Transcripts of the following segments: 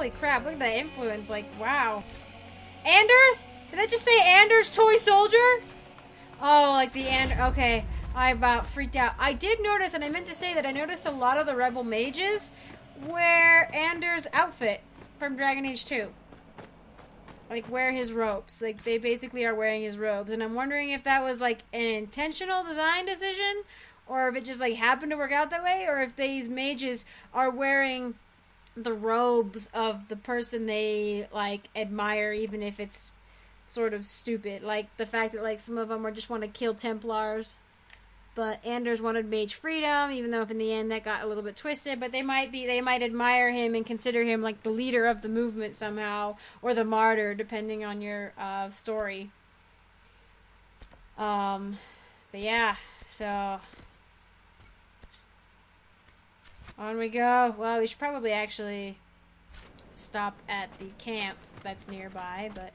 Holy crap, look at that influence, like, wow. Anders? Did that just say Anders Toy Soldier? Oh, like the okay. I about freaked out. I did notice, and I meant to say that I noticed a lot of the Rebel Mages wear Anders' outfit from Dragon Age 2. Like, wear his robes. Like, they basically are wearing his robes. And I'm wondering if that was, like, an intentional design decision, or if it just, like, happened to work out that way, or if these mages are wearing the robes of the person they, like, admire, even if it's sort of stupid. Like, the fact that, like, some of them are just want to kill Templars. But Anders wanted mage freedom, even though in the end that got a little bit twisted. But they might admire him and consider him like the leader of the movement somehow, or the martyr, depending on your story. But yeah, so on we go. Well, we should probably actually stop at the camp that's nearby, but.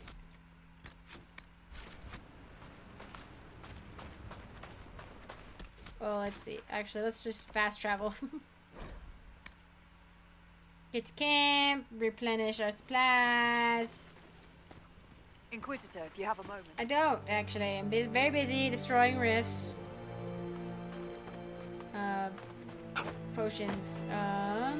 Well, let's see. Actually, let's just fast travel. Get to camp, replenish our supplies. Inquisitor, if you have a moment. I don't, actually. I'm very busy destroying rifts. Potions. Yeah.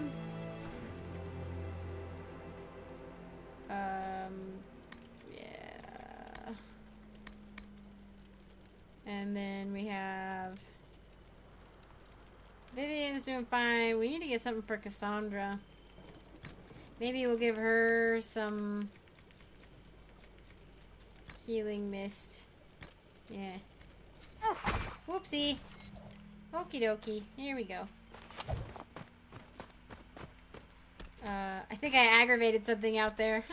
And then we have... Vivian's doing fine. We need to get something for Cassandra. Maybe we'll give her some healing mist. Yeah. Oh, whoopsie. Okie dokie. Here we go. I think I aggravated something out there.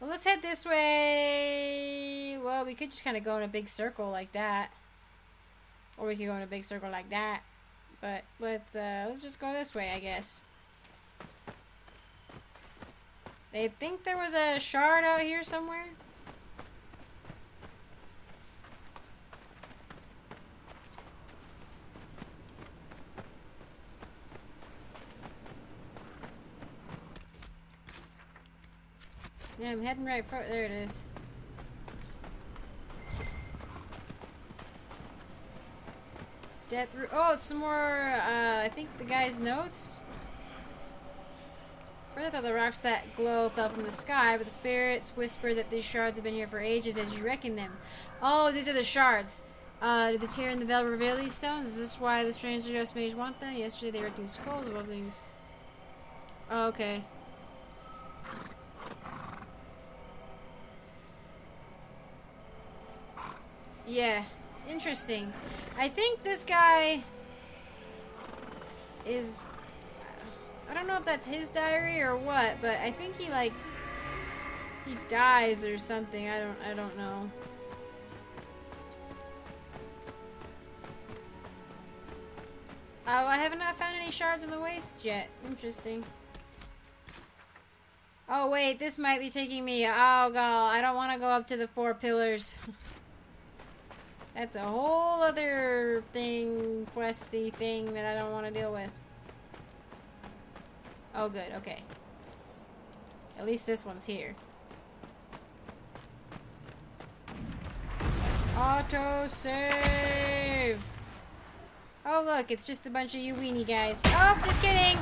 Well, let's head this way. Well, we could just kind of go in a big circle like that. Or we could go in a big circle like that. But let's just go this way, I guess. They think there was a shard out here somewhere. Yeah, I'm heading right for it. There it is. Oh, some more, I think the guy's notes. Further to the rocks that glow fell from the sky, but the spirits whisper that these shards have been here for ages as you reckon them. Oh, these are the shards. Did the tear in the veil reveal these stones? Is this why the strange ghost mage want them? Yesterday they were scrolls of all things. Oh, okay. Yeah. Interesting. I think this guy is... I don't know if that's his diary or what, but I think he, like... He dies or something. I don't know. Oh, I have not found any shards in the waste yet. Interesting. Oh, wait. This might be taking me... Oh, God. I don't want to go up to the four pillars. That's a whole other thing, questy thing that I don't want to deal with. Oh, good, okay. At least this one's here. Auto save! Oh, look, it's just a bunch of you weenie guys. Oh, just kidding!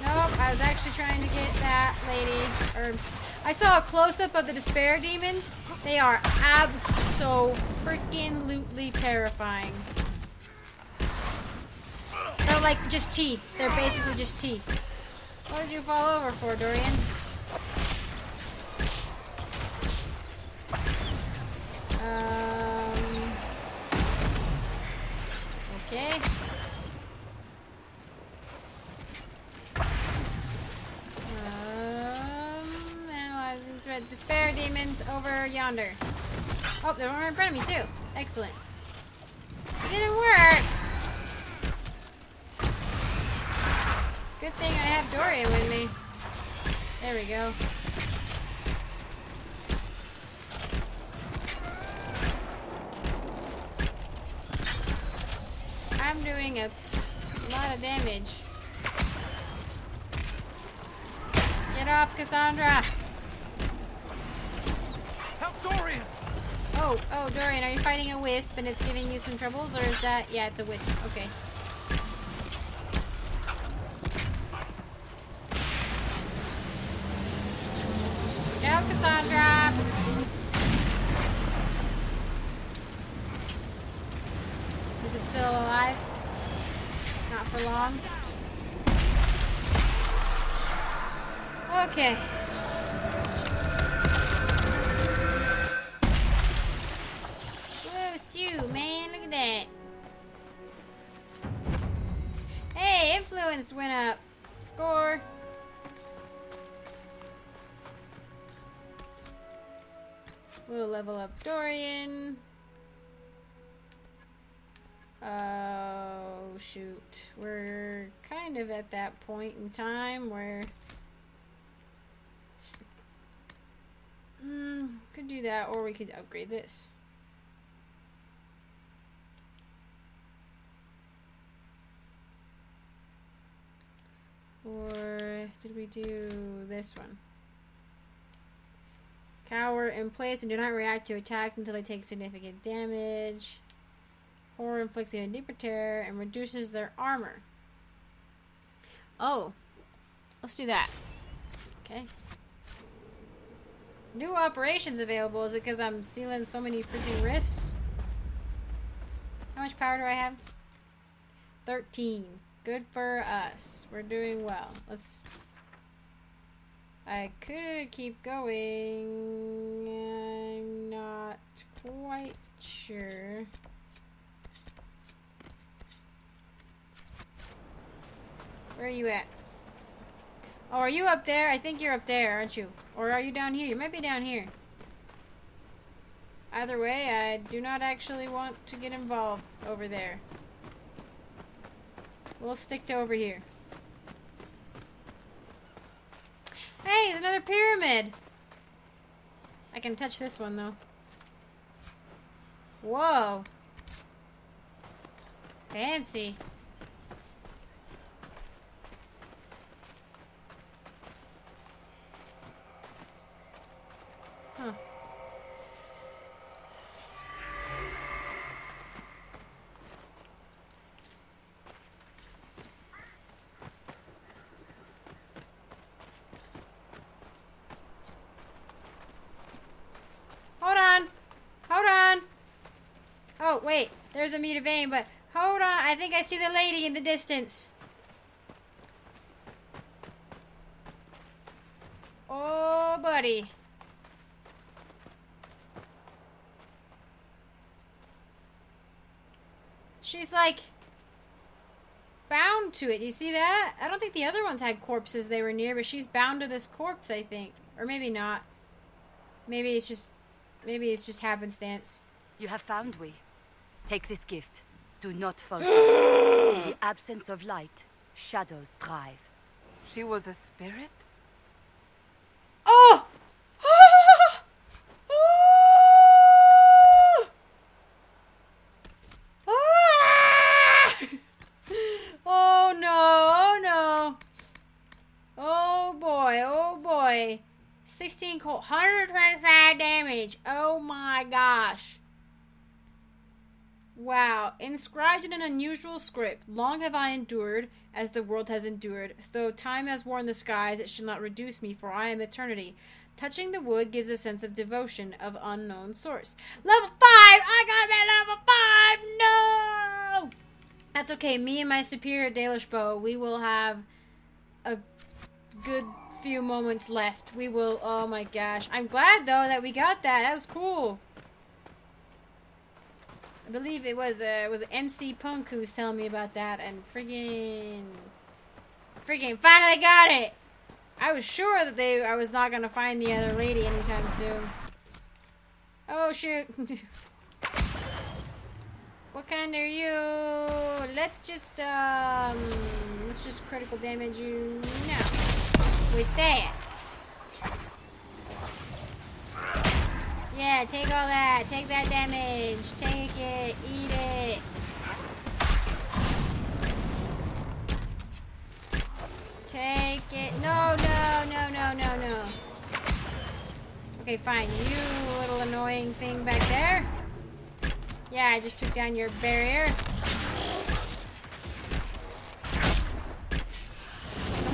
Nope, I was actually trying to get that lady. I saw a close-up of the Despair demons. They are abso-freaking-lutely terrifying. They're like just teeth. They're basically just teeth. What did you fall over for, Dorian? Okay. Despair demons over yonder. Oh, they were in front of me too. Excellent. It didn't work. Good thing I have Dorian with me. There we go. I'm doing a lot of damage. Get up, Cassandra! Help Dorian! Oh, Dorian, are you fighting a wisp and it's giving you some troubles, or is that... Yeah, it's a wisp. Okay. Now, Cassandra! Is it still alive? Not for long. Okay. Whoa, Sue, man, look at that. Hey, influence went up. Score. We'll level up Dorian. Oh, shoot. We're kind of at that point in time where... could do that, or we could upgrade this. Or did we do this one? Cower in place and do not react to attack until they take significant damage. Horror inflicts even deeper terror and reduces their armor. Oh, let's do that. Okay. New operations available. Is it because I'm sealing so many freaking rifts? How much power do I have? 13. Good for us. We're doing well. Let's... I could keep going. I'm not quite sure. Where are you at? Oh, are you up there? I think you're up there, aren't you? Or are you down here? You might be down here. Either way, I do not actually want to get involved over there. We'll stick to over here. Hey, there's another pyramid! I can touch this one, though. Whoa! Fancy. Huh. Hold on. Oh, wait. There's Amrita Vein, but hold on. I think I see the lady in the distance. Oh, buddy. She's like bound to it. You see that? I don't think the other ones had corpses they were near, but she's bound to this corpse, I think. Or maybe not. Maybe it's just happenstance. You have found we. Take this gift. Do not follow. In the absence of light, shadows thrive. She was a spirit? Oh! Oh no! Oh boy! 16 cold, 125 damage. Oh my gosh! Wow! Inscribed in an unusual script, long have I endured, as the world has endured. Though time has worn the skies, it shall not reduce me, for I am eternity. Touching the wood gives a sense of devotion of unknown source. Level 5! I got him at level 5! No! That's okay. Me and my superior Dalish bow, we will have a good few moments left. We will. Oh my gosh! I'm glad though that we got that. That was cool. I believe it was MC Punk who was telling me about that, and friggin' finally got it. I was sure that I was not gonna find the other lady anytime soon. Oh shoot! What kind are you? Let's just critical damage you now. With that. Yeah, take all that. Take that damage. Take it. Eat it. Take it. No, no, no, no, Okay, fine. You little annoying thing back there. Yeah, I just took down your barrier.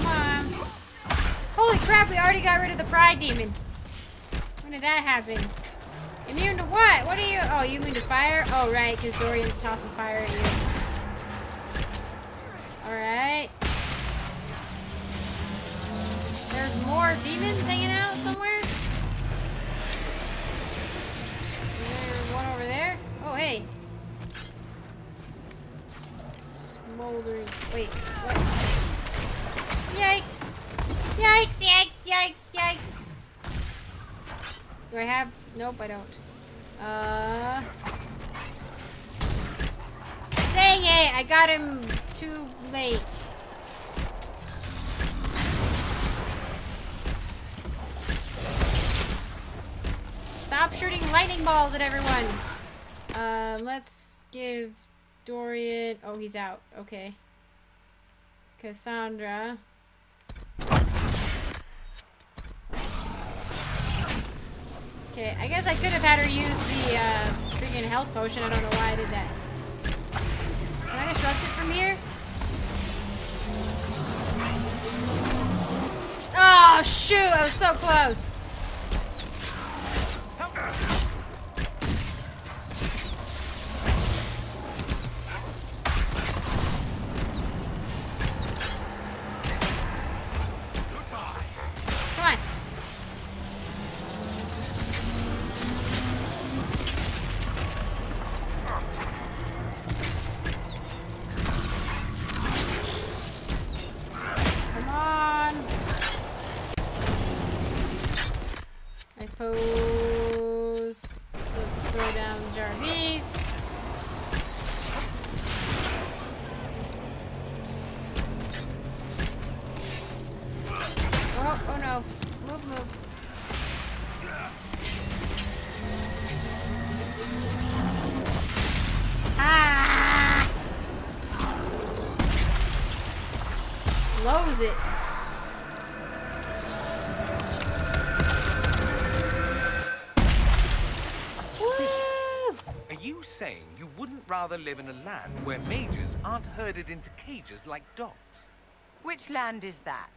Come on. Holy crap, we already got rid of the Pride Demon. When did that happen? Immune to what? What are you? Oh, you immune to fire? Oh, right, because Dorian's tossing fire at you. Alright. There's more demons hanging out somewhere. There's one over there. Oh, hey. Smoldering. Wait, what? Yikes. Yikes, yikes, yikes, yikes. Do I have? Nope, I don't. Dang it, I got him too late. Stop shooting lightning balls at everyone. Let's give Dorian... Oh, he's out. Okay. Cassandra. Okay, I guess I could have had her use the freaking health potion. I don't know why I did that. Can I disrupt it from here? Oh, shoot! I was so close! Rather live in a land where mages aren't herded into cages like dogs. Which land is that?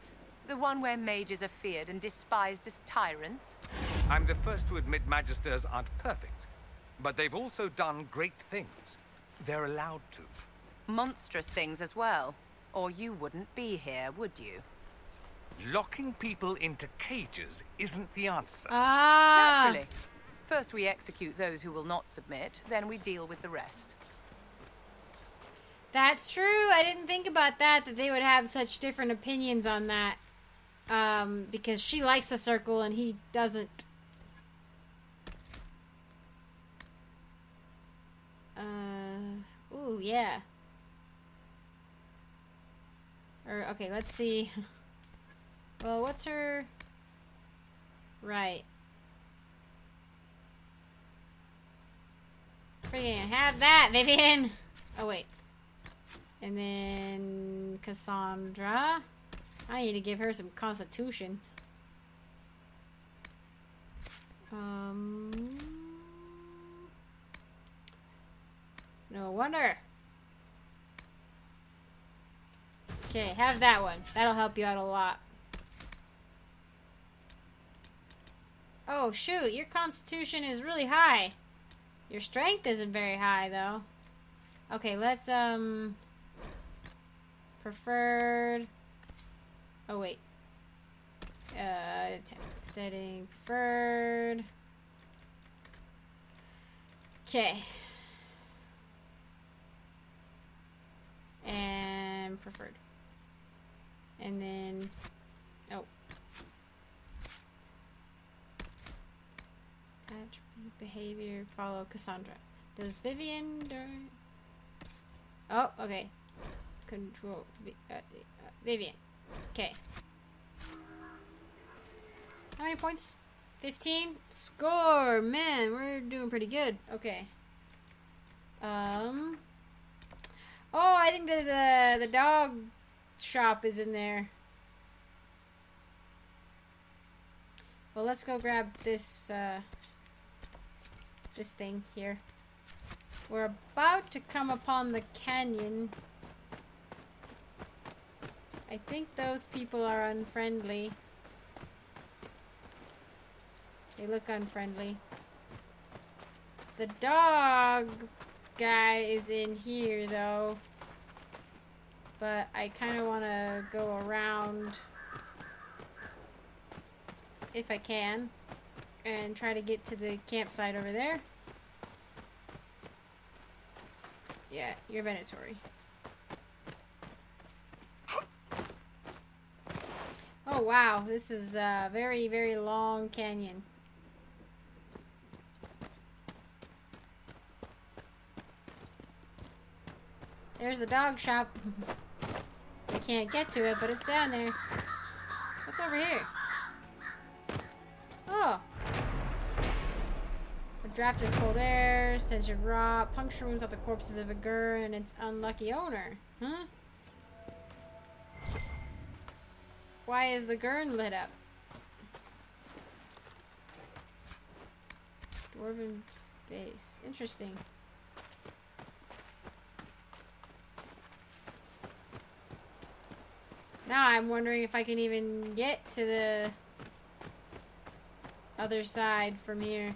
The one where mages are feared and despised as tyrants? I'm the first to admit magisters aren't perfect, but they've also done great things. They're allowed to. Monstrous things as well, or you wouldn't be here, would you? Locking people into cages isn't the answer. Ah! Naturally. First we execute those who will not submit, then we deal with the rest. That's true. I didn't think about that, that they would have such different opinions on that. Because she likes the circle and he doesn't. Ooh, yeah. Or, okay, let's see. Well, what's her... Right. Freaking have that, Vivian! Oh, wait. And then... Cassandra. I need to give her some constitution. No wonder. Okay, have that one. That'll help you out a lot. Oh, shoot. Your constitution is really high. Your strength isn't very high, though. Okay, let's, preferred... Oh, wait. Tactic setting, preferred... Okay. And preferred. And then... Oh. Behavior, follow Cassandra. Does Vivian... Oh, okay. Control... Vivian. Okay. How many points? 15? Score! Man, we're doing pretty good. Okay. Oh, I think the dog shop is in there. Well, let's go grab this, this thing here. We're about to come upon the canyon. I think those people are unfriendly. They look unfriendly. The dog guy is in here, though. But I kind of want to go around, if I can, and try to get to the campsite over there. Yeah, you're Venatori. Oh wow, this is a very, very long canyon. There's the dog shop. We can't get to it, but it's down there. What's over here? Oh! A draft of cold air, stench of rot, puncture wounds off the corpses of a gur and its unlucky owner. Huh? Why is the gurn lit up? Dwarven face. Interesting. Now I'm wondering if I can even get to the other side from here.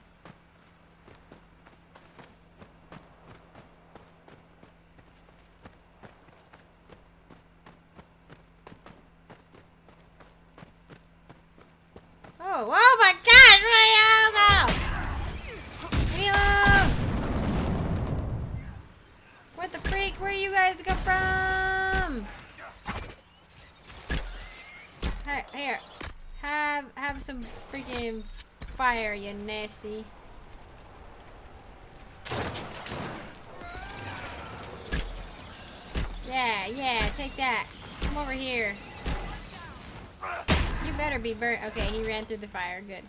Fire, you nasty. Yeah, yeah, take that. Come over here. You better be burnt. Okay, he ran through the fire. Good.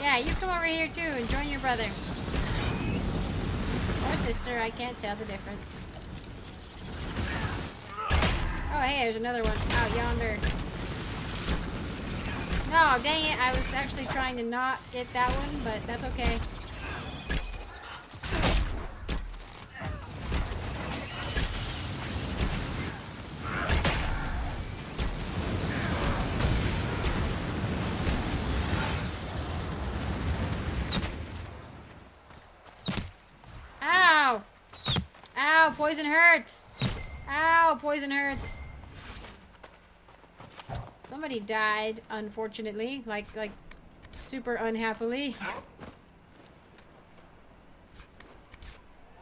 Yeah, you come over here too and join your brother. Or sister, I can't tell the difference. Oh, hey, there's another one out yonder. No, dang it. I was actually trying to not get that one, but that's okay. Ow! Ow, poison hurts! Ow, poison hurts! Somebody died, unfortunately, like super unhappily.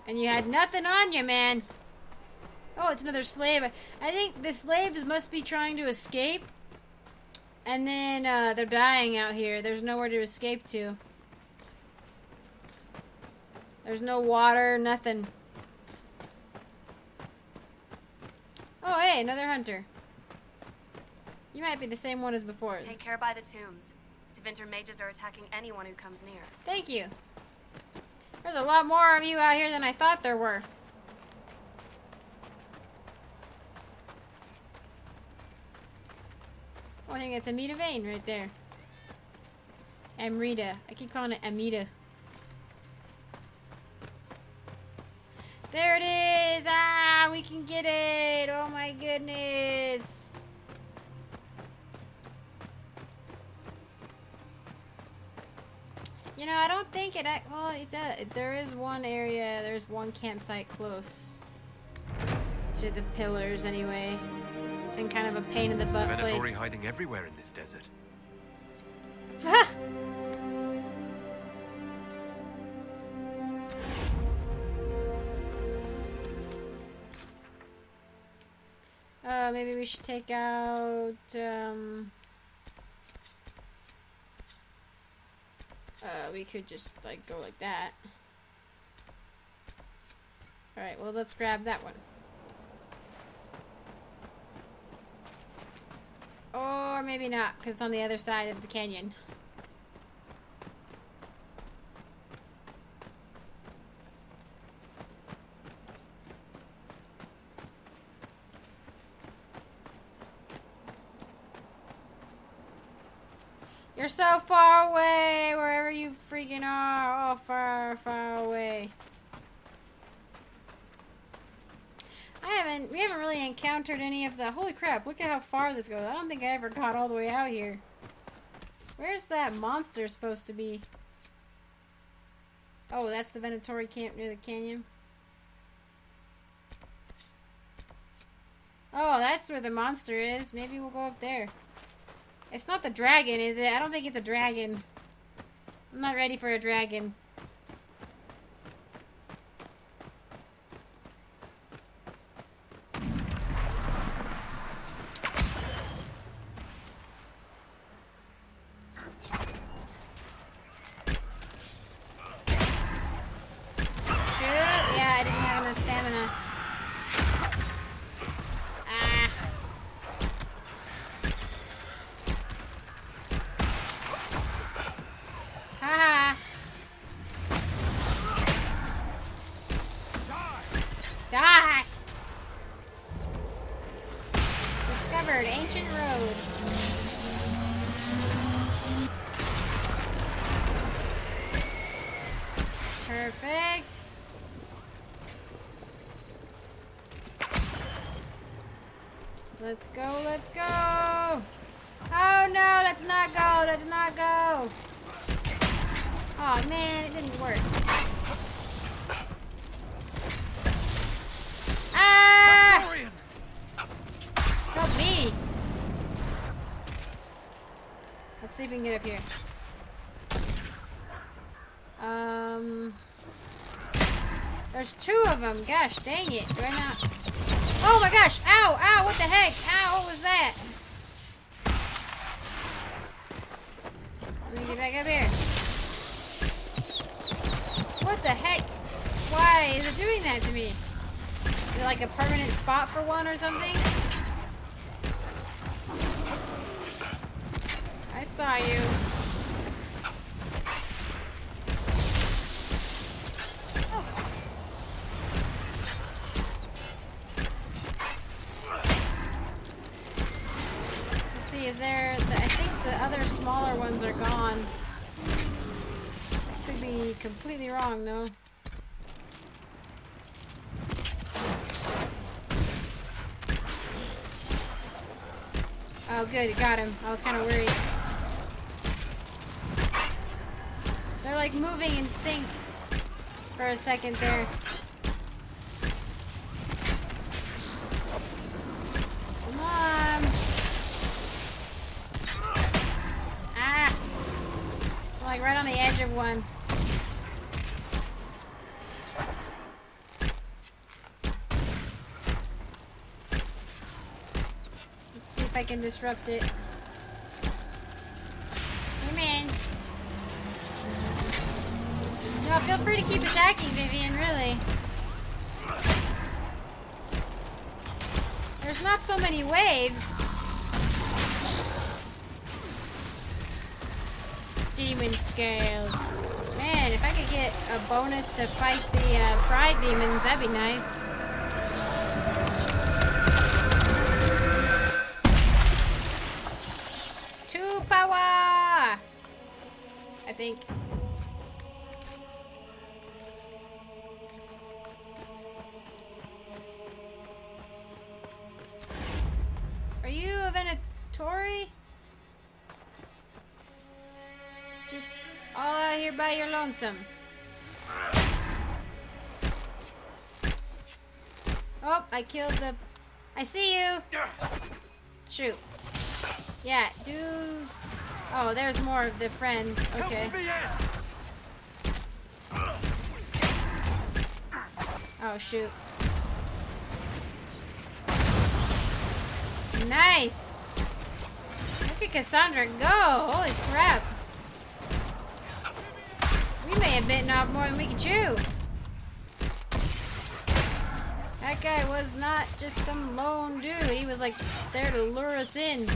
And you had nothing on you, man. Oh, it's another slave. I think the slaves must be trying to escape. And then they're dying out here. There's nowhere to escape to. There's no water, nothing. Oh, hey, another hunter. You might be the same one as before. Take care by the tombs. Tevinter mages are attacking anyone who comes near. Thank you. There's a lot more of you out here than I thought there were. Oh, I think it's Amrita Vein right there. Amrita. I keep calling it Amrita. There it is! Ah, we can get it! Oh my goodness! You know, I don't think it. Well, it does. There is one area. There's one campsite close to the pillars, anyway. It's in kind of a pain in the butt place. Venatori hiding everywhere in this desert. Maybe we should take out. We could just, like, go like that. Alright, well, let's grab that one. Or maybe not, because it's on the other side of the canyon. You're so far away, wherever you freaking are. Oh, far, far away. We haven't really encountered any of the, holy crap, look at how far this goes. I don't think I ever got all the way out here. Where's that monster supposed to be? Oh, that's the Venatori camp near the canyon. Oh, that's where the monster is. Maybe we'll go up there. It's not the dragon, is it? I don't think it's a dragon. I'm not ready for a dragon. Let's go, let's go! Oh no, let's not go, let's not go! Aw, oh, man, it didn't work. Ah! Dorian. Help me! Let's see if we can get up here. There's two of them, gosh dang it, do I not? Oh my gosh! Ow! Ow! What the heck? Ow! What was that? Let me get back up here. What the heck? Why is it doing that to me? Is it like a permanent spot for one or something? I saw you. Smaller ones are gone. That could be completely wrong, though. Oh, good, got him. I was kind of worried. They're like moving in sync for a second there. Right on the edge of one. Let's see if I can disrupt it. Come in. No, feel free to keep attacking, Vivian, really. There's not so many waves. Demon scales. Man, if I could get a bonus to fight the Pride demons, that'd be nice. Two power! I think. Are you a Venatori? Just all out here by your lonesome. Oh, I killed the... I see you! Shoot. Yeah, dude. Oh, there's more of the friends. Okay. Oh, shoot. Nice! Look at Cassandra go! Holy crap! We may have bitten off more than we could chew. That guy was not just some lone dude. He was like there to lure us in.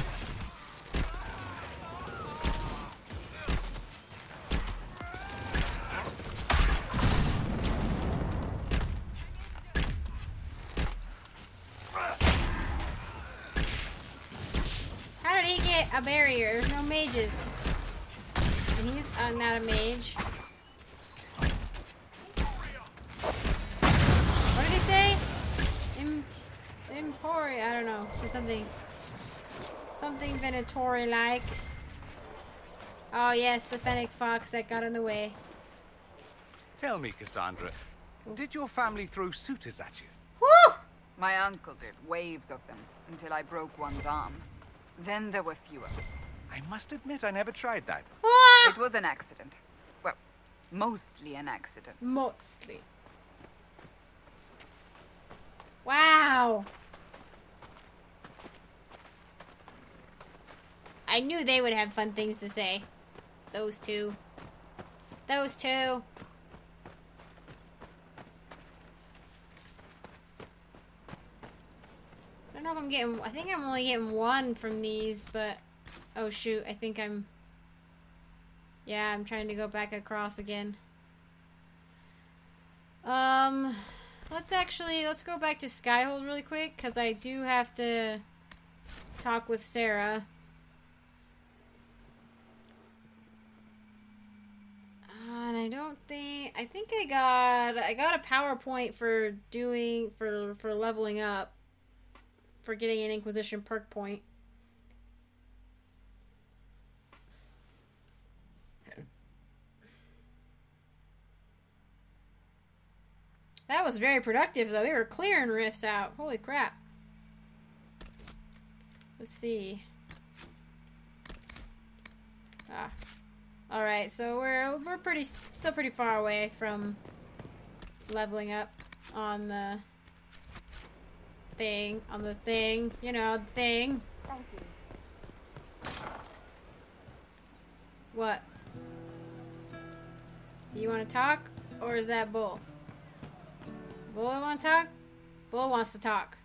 How did he get a barrier? There's no mages. he's not a mage. What did he say? Empori, I don't know. Said something. Something Venatori like. Oh yes, the fennec fox that got in the way. Tell me, Cassandra, did your family throw suitors at you? Woo! My uncle did, waves of them, until I broke one's arm. Then there were fewer. I must admit, I never tried that. Ah! It was an accident. Well, mostly an accident. Mostly. Wow. I knew they would have fun things to say. Those two. Those two. I don't know if I'm getting... I think I'm only getting one from these, but... Oh shoot, I think I'm... Yeah, I'm trying to go back across again. Let's actually... Let's go back to Skyhold really quick, because I do have to talk with Sarah. And I don't think... I think I got a PowerPoint for doing... For leveling up. For getting an Inquisition perk point. That was very productive, though. We were clearing rifts out. Holy crap. Let's see. Ah. Alright, so we're still pretty far away from leveling up on the... thing, on the thing, you know, the thing. Thank you. What? Do you want to talk, or is that Bull? Bull want to talk? Bull wants to talk.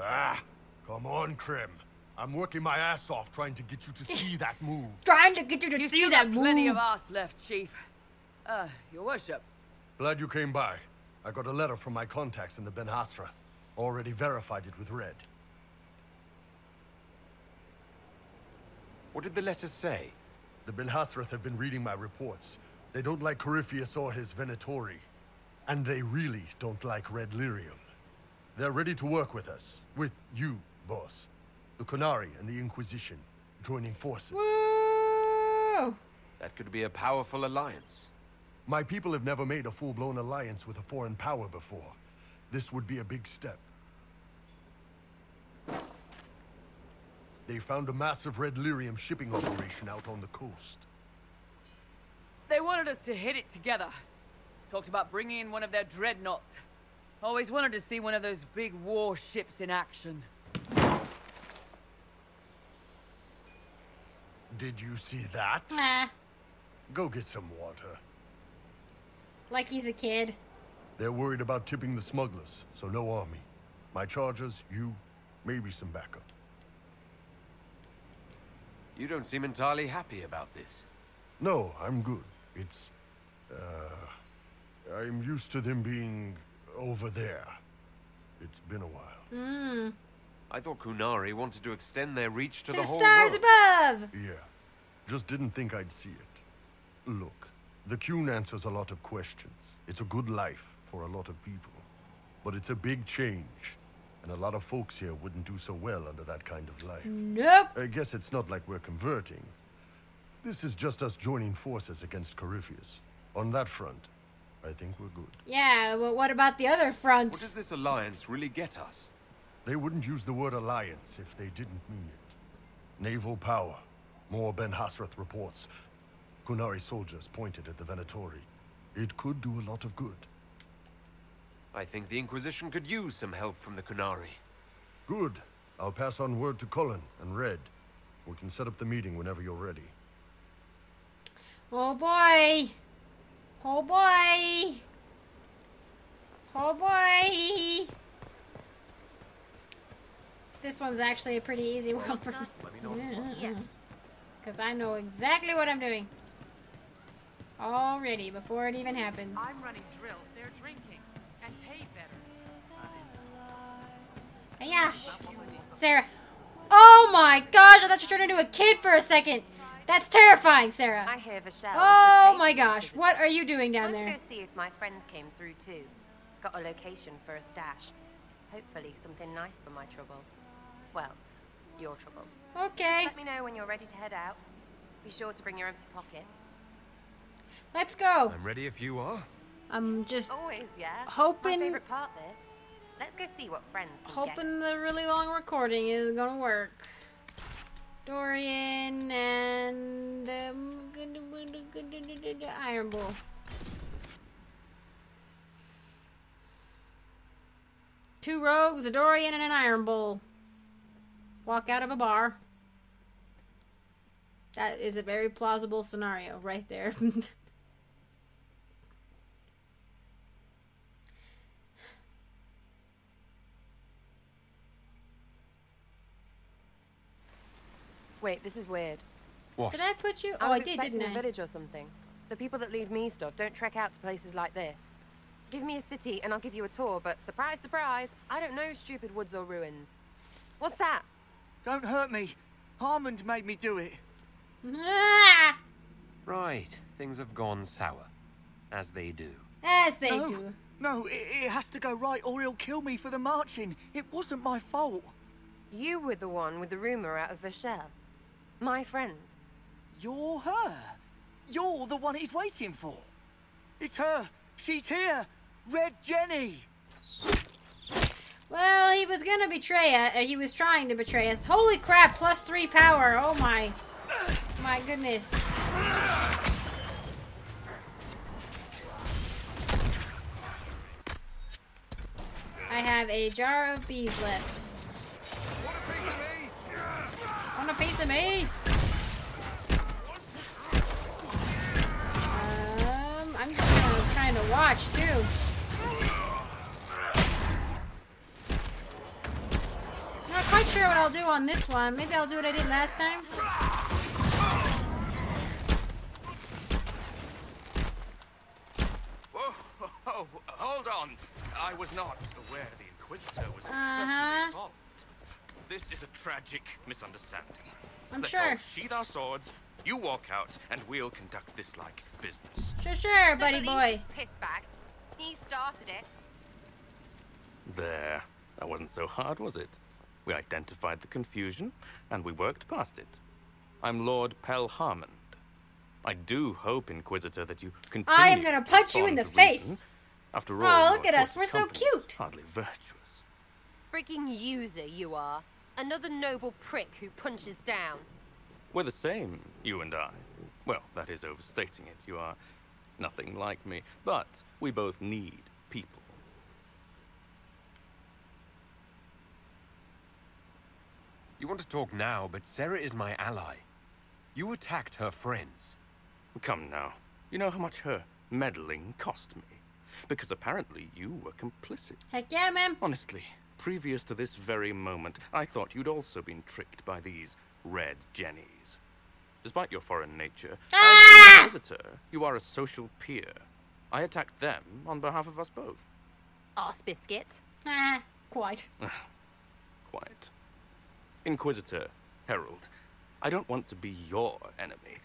Ah, come on, Krim. I'm working my ass off trying to get you to see that move. Trying to get you to you see still that move. Plenty of ass left, Chief. Your worship. Glad you came by. I got a letter from my contacts in the Ben Hasrath. Already verified it with red. What did the letter say? The Ben Hasrath have been reading my reports. They don't like Corypheus or his Venatori. And they really don't like Red Lyrium. They're ready to work with us. With you, boss. The Qunari and the Inquisition joining forces. Woo! That could be a powerful alliance. My people have never made a full-blown alliance with a foreign power before. This would be a big step. They found a massive Red Lyrium shipping operation out on the coast. They wanted us to hit it together. Talked about bringing in one of their dreadnoughts. Always wanted to see one of those big warships in action. Did you see that? Nah. Go get some water. Like he's a kid. They're worried about tipping the smugglers, so no army. My charges, you, maybe some backup. You don't seem entirely happy about this. No, I'm good. It's... I'm used to them being over there. It's been a while. Mm. I thought Qunari wanted to extend their reach to the whole stars world. Above! Yeah. Just didn't think I'd see it. Look. The Qun answers a lot of questions. It's a good life for a lot of people. But it's a big change. And a lot of folks here wouldn't do so well under that kind of life. Nope. I guess it's not like we're converting. This is just us joining forces against Corypheus. On that front, I think we're good. Yeah, well, what about the other fronts? What does this alliance really get us? They wouldn't use the word alliance if they didn't mean it. Naval power. More Ben Hasrath reports. Qunari soldiers pointed at the Venatori. It could do a lot of good. I think the Inquisition could use some help from the Qunari. Good. I'll pass on word to Cullen and Red. We can set up the meeting whenever you're ready. Oh boy! Oh boy! Oh boy! This one's actually a pretty easy one for me. Let me know. Yeah. Yes. Because I know exactly what I'm doing. Already, before it even happens. I'm running drills, they're drinking, and paid better. Hey, yeah. Sarah. Oh my gosh, I thought you turned into a kid for a second. That's terrifying, Sarah. I hear Vachelle. Oh my gosh, what are you doing down there? I'm going to go see if my friends came through too. Got a location for a stash. Hopefully something nice for my trouble. Well, your trouble. Okay. Just let me know when you're ready to head out. Be sure to bring your empty pockets. Let's go. I'm ready if you are. I'm just always, yeah. Hoping. My favorite part this. Let's go see what friends can hoping get. The really long recording is gonna work. Dorian and Iron Bull. Two rogues, a Dorian and an Iron Bull. Walk out of a bar. That is a very plausible scenario right there. Wait, this is weird. What? Did I put you? Oh, I did, didn't I? I was expecting a village or something. The people that leave me stuff don't trek out to places like this. Give me a city and I'll give you a tour, but surprise, surprise, I don't know stupid woods or ruins. What's that? Don't hurt me. Harmond made me do it. Right, things have gone sour. As they do. As they do. No, it has to go right or he'll kill me for the marching. It wasn't my fault. You were the one with the rumor out of Vachelle. My friend. You're her. You're the one he's waiting for. It's her. She's here. Red Jenny. Well, he was gonna betray us. He was trying to betray us. Holy crap! +3 power. Oh my. My goodness. I have a jar of bees left. Want a piece of me? Want a piece of me? I'm just kind of trying to watch too. Not quite sure what I'll do on this one. Maybe I'll do what I did last time. Whoa, oh, hold on. I was not aware the Inquisitor was personally involved. This is a tragic misunderstanding. I'm sure. Sheathe our swords. You walk out, and we'll conduct this like business. Sure, sure, buddy boy. Piss bag. He started it. There. That wasn't so hard, was it? We identified the confusion, and we worked past it. I'm Lord Pell Harmond. I do hope, Inquisitor, that you continue. I am going to punch you in the face. After all, oh, look at us. We're so cute. Hardly virtuous. Freaking user you are. Another noble prick who punches down. We're the same, you and I. Well, that is overstating it. You are nothing like me, but we both need people. You want to talk now, but Sarah is my ally. You attacked her friends. Come now. You know how much her meddling cost me. Because apparently you were complicit. Heck yeah, ma'am. Honestly, previous to this very moment, I thought you'd also been tricked by these Red Jennies. Despite your foreign nature, as a visitor, you are a social peer. I attacked them on behalf of us both. Arse biscuit. Quite. Quite. Inquisitor, Herald, I don't want to be your enemy.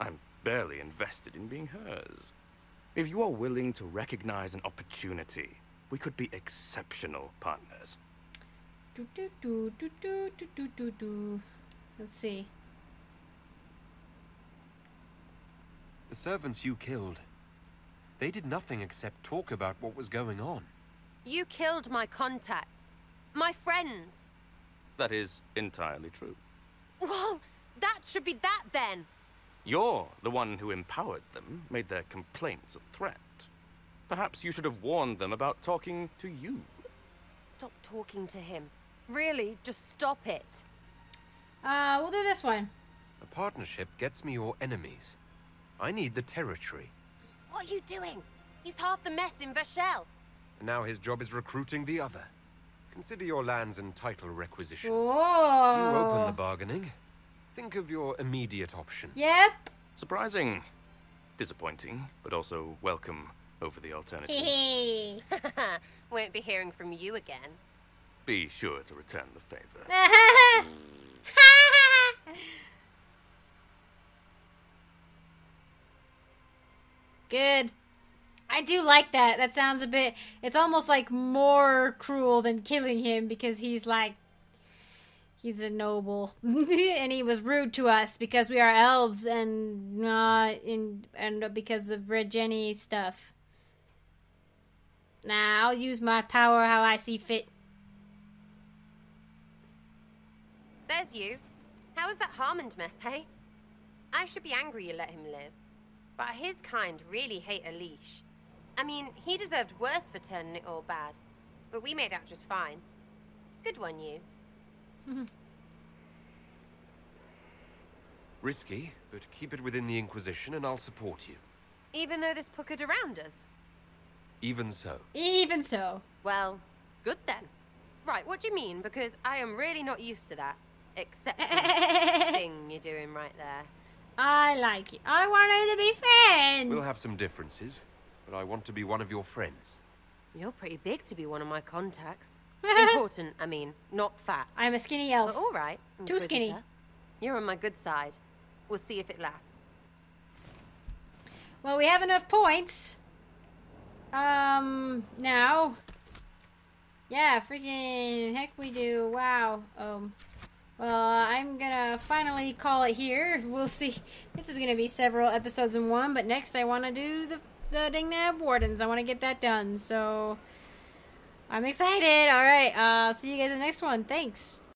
I'm barely invested in being hers. If you are willing to recognize an opportunity, we could be exceptional partners. Let's see. The servants you killed, they did nothing except talk about what was going on. You killed my contacts. My friends. That is entirely true. Well, that should be that then. You're the one who empowered them, made their complaints a threat. Perhaps you should have warned them about talking to you. Stop talking to him. Really, just stop it. We'll do this one. A partnership gets me your enemies. I need the territory. What are you doing? He's half the mess in Vachelle. And now his job is recruiting the other. Consider your lands and title requisition. Whoa. You open the bargaining. Think of your immediate option. Yep. Surprising. Disappointing, but also welcome over the alternative. Hey. Won't be hearing from you again. Be sure to return the favor. Good. I do like that. That sounds a bit... It's almost like more cruel than killing him because he's like... He's a noble. And he was rude to us because we are elves and not in... And because of Red Jenny stuff. Nah, I'll use my power how I see fit. There's you. How is that Harmond mess, hey? I should be angry you let him live. But his kind really hate a leash. I mean, he deserved worse for turning it all bad. But we made out just fine. Good one, you. Risky, but keep it within the Inquisition and I'll support you. Even though there's puckered around us? Even so. Even so. Well, good then. Right, what do you mean? Because I am really not used to that. Except for the thing you're doing right there. I like it. I wanted to be friends. We'll have some differences, but I want to be one of your friends. You're pretty big to be one of my contacts. Important, I mean, not fat. I'm a skinny elf. But all right. Inquisitor. Too skinny. You're on my good side. We'll see if it lasts. Well, we have enough points. Now. Yeah, freaking heck we do. Wow. Well, I'm gonna finally call it here. We'll see. This is gonna be several episodes in one, but next I want to do the Dingnab Wardens. I want to get that done, so I'm excited. All right, see you guys in the next one. Thanks.